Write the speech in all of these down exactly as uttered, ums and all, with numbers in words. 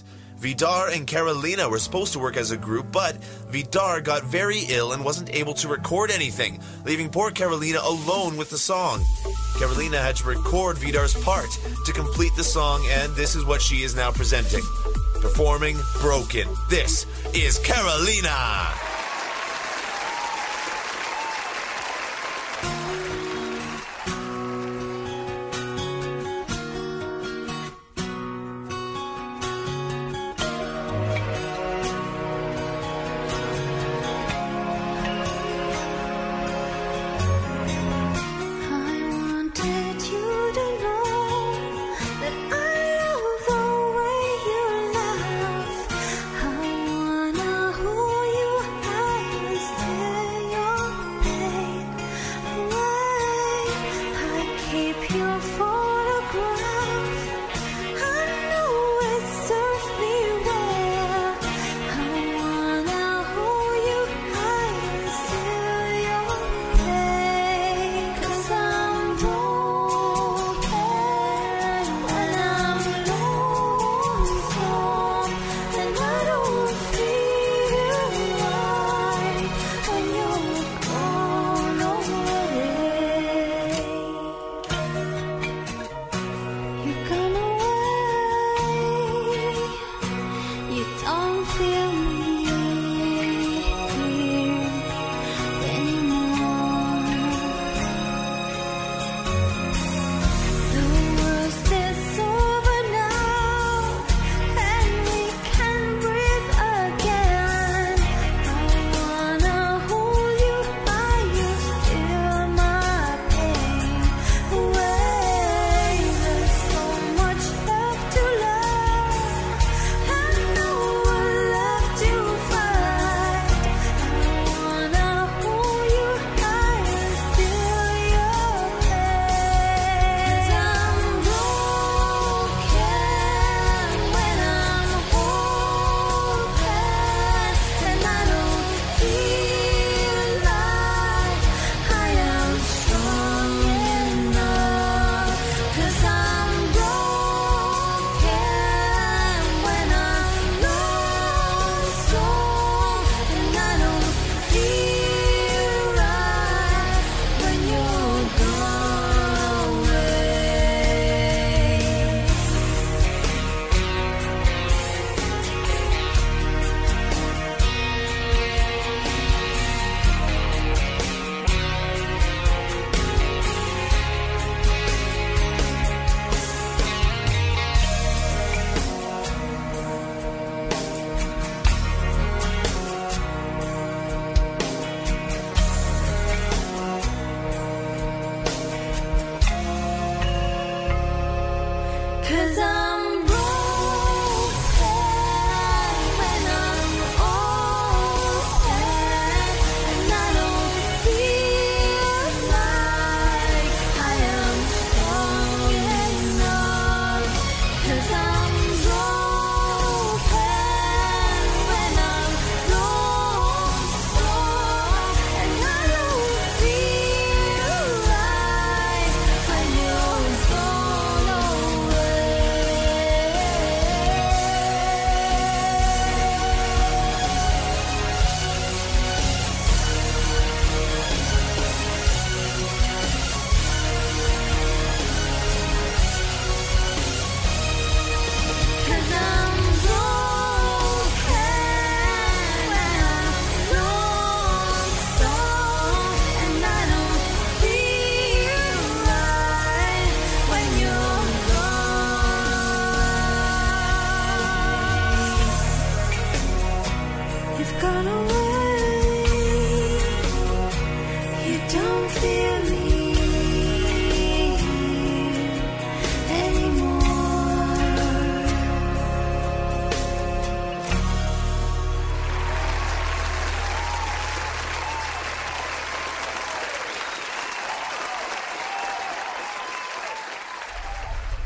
classes. Vidar and Carolina were supposed to work as a group, but Vidar got very ill and wasn't able to record anything, leaving poor Carolina alone with the song. Carolina had to record Vidar's part to complete the song, and this is what she is now presenting. Performing Broken. This is Carolina!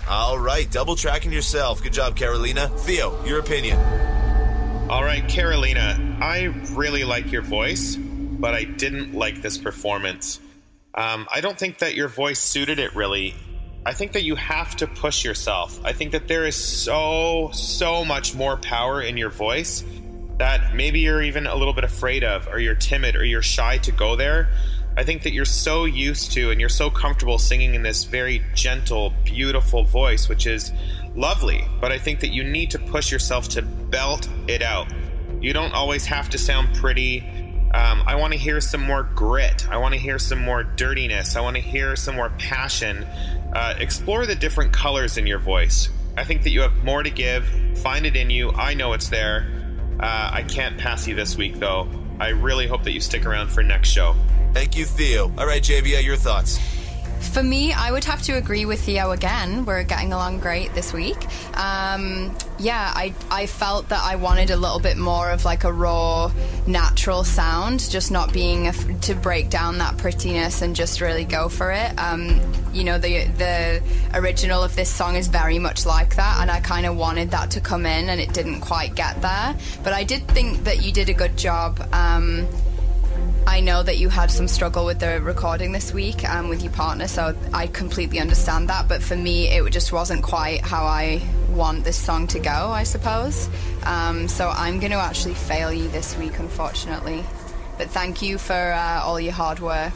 Alright, double tracking yourself. Good job, Carolina. Theo, your opinion. Alright, Carolina, I really like your voice, but I didn't like this performance. Um, I don't think that your voice suited it really. I think that you have to push yourself. I think that there is so, so much more power in your voice that maybe you're even a little bit afraid of, or you're timid, or you're shy to go there. I think that you're so used to and you're so comfortable singing in this very gentle, beautiful voice, which is lovely, but I think that you need to push yourself to belt it out. You don't always have to sound pretty. Um, I want to hear some more grit. I want to hear some more dirtiness. I want to hear some more passion. Uh, explore the different colors in your voice. I think that you have more to give. Find it in you. I know it's there. Uh, I can't pass you this week, though. I really hope that you stick around for next show. Thank you, Theo. All right, J V A, your thoughts? For me, I would have to agree with Theo again. We're getting along great this week. Um, yeah, I, I felt that I wanted a little bit more of like a raw, natural sound, just not being, a, to break down that prettiness and just really go for it. Um, you know, the, the original of this song is very much like that, and I kind of wanted that to come in, and it didn't quite get there. But I did think that you did a good job. Um, I know that you had some struggle with the recording this week um, with your partner, so I completely understand that. But for me, it just wasn't quite how I want this song to go, I suppose. Um, so I'm going to actually fail you this week, unfortunately. But thank you for uh, all your hard work.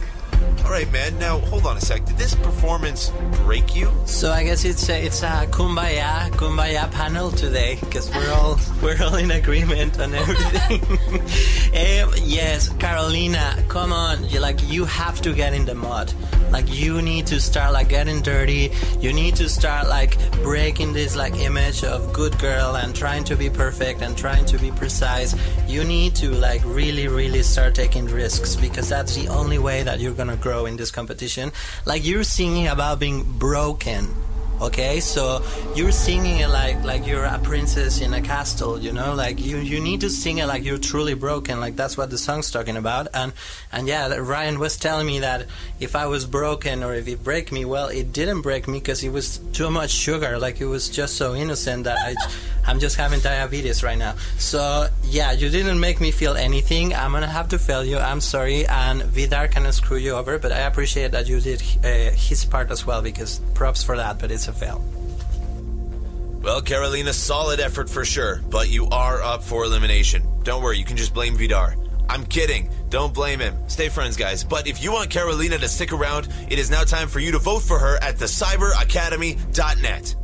All right, man. Now, hold on a sec. Did this performance break you? So I guess it's a, it's a kumbaya, kumbaya panel today, because we're all we're all in agreement on everything. um, yes, Carolina, come on. You like you have to get in the mud. Like you need to start like getting dirty. You need to start like breaking this like image of good girl and trying to be perfect and trying to be precise. You need to like really, really start taking risks, because that's the only way that you're gonna grow in this competition. Like you're singing about being broken. Okay, so you're singing it like like you're a princess in a castle, you know, like you, you need to sing it like you're truly broken, like that's what the song's talking about. And and yeah, Ryan was telling me that if I was broken or if it break me, well, it didn't break me because it was too much sugar, like it was just so innocent that I, I'm just having diabetes right now. So yeah, you didn't make me feel anything. I'm gonna have to fail you, I'm sorry, and Vidar can screw you over, but I appreciate that you did uh, his part as well, because props for that, but it's fail. Well, Carolina, solid effort for sure, but you are up for elimination. Don't worry, you can just blame Vidar. I'm kidding. Don't blame him. Stay friends, guys. But if you want Carolina to stick around, it is now time for you to vote for her at the cyber academy dot net.